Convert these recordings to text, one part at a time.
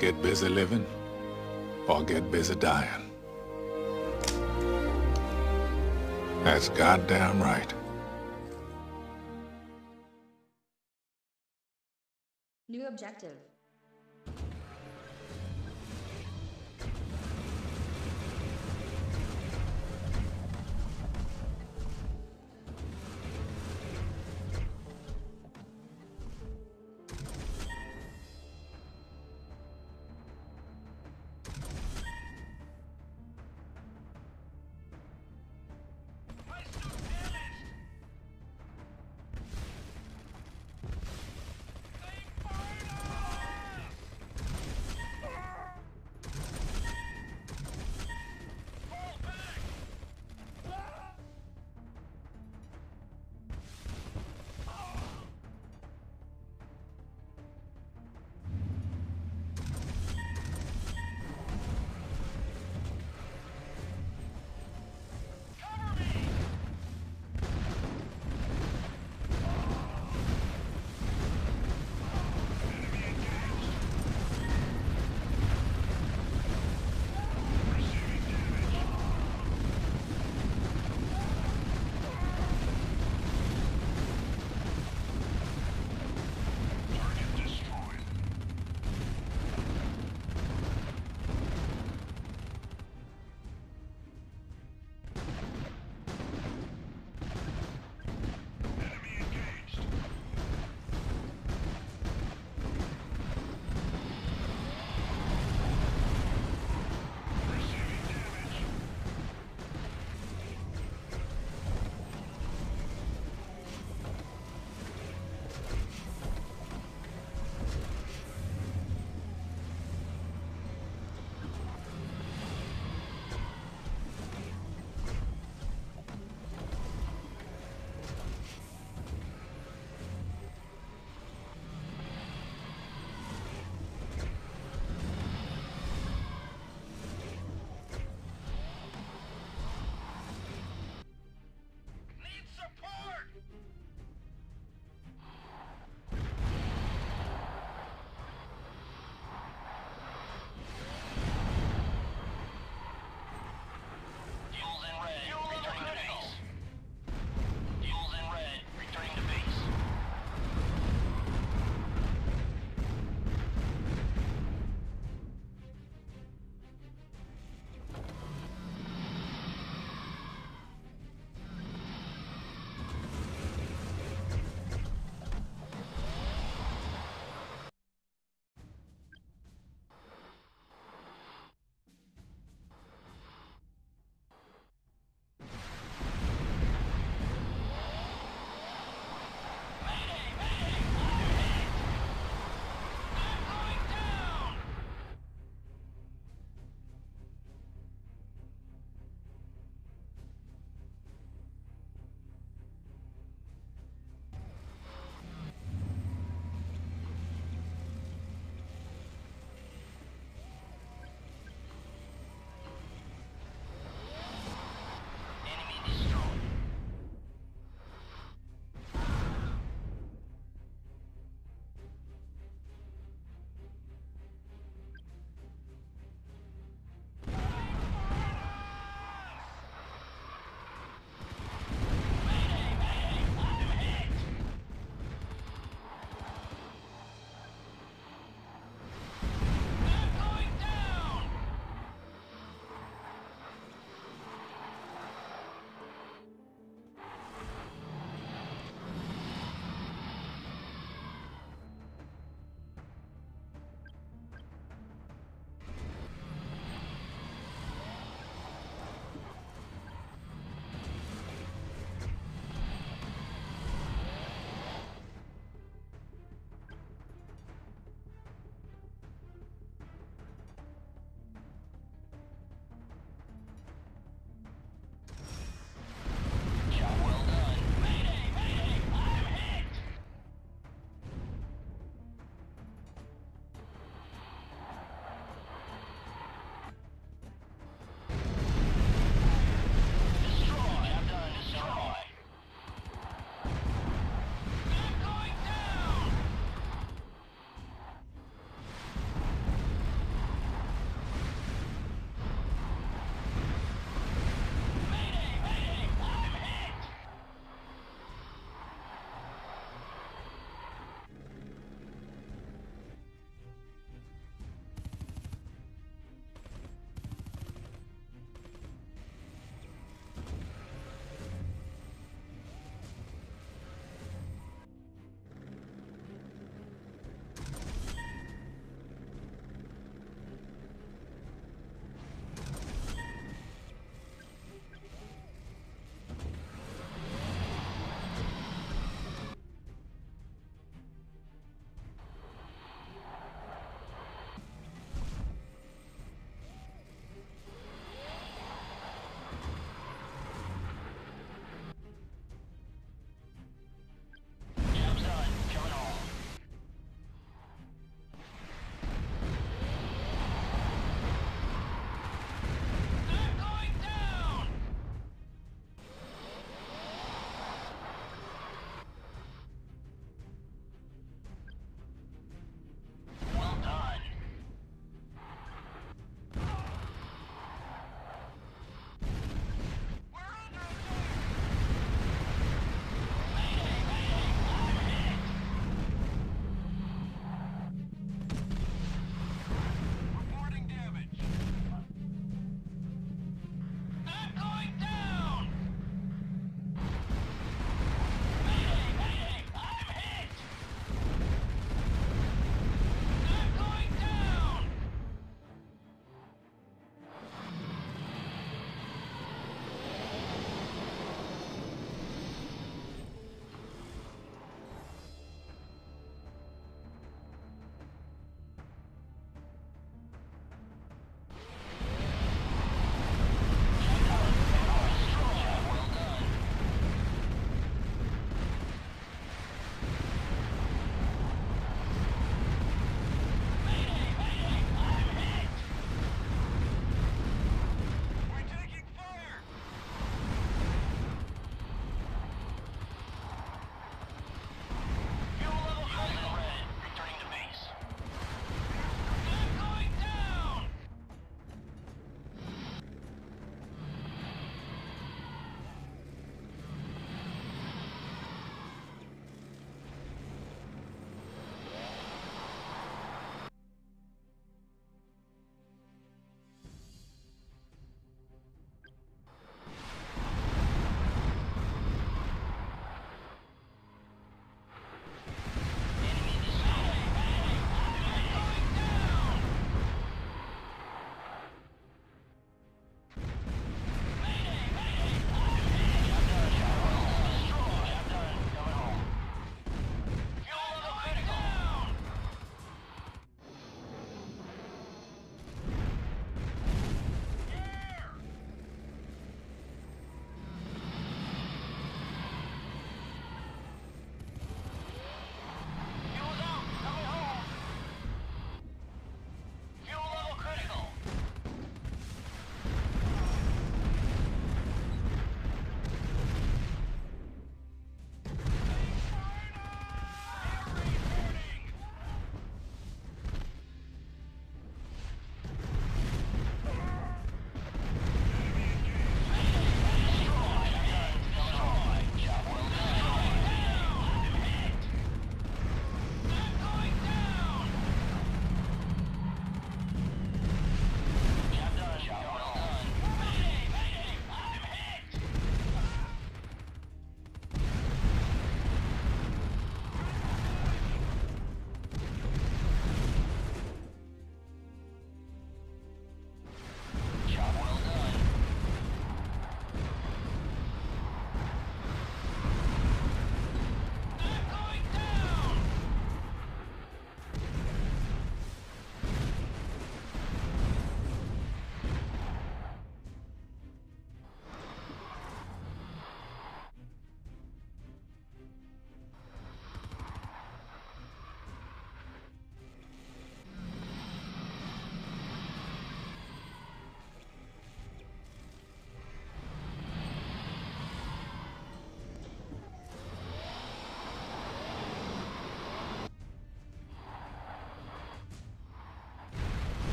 Get busy living, or get busy dying. That's goddamn right. New objective.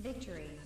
Victory.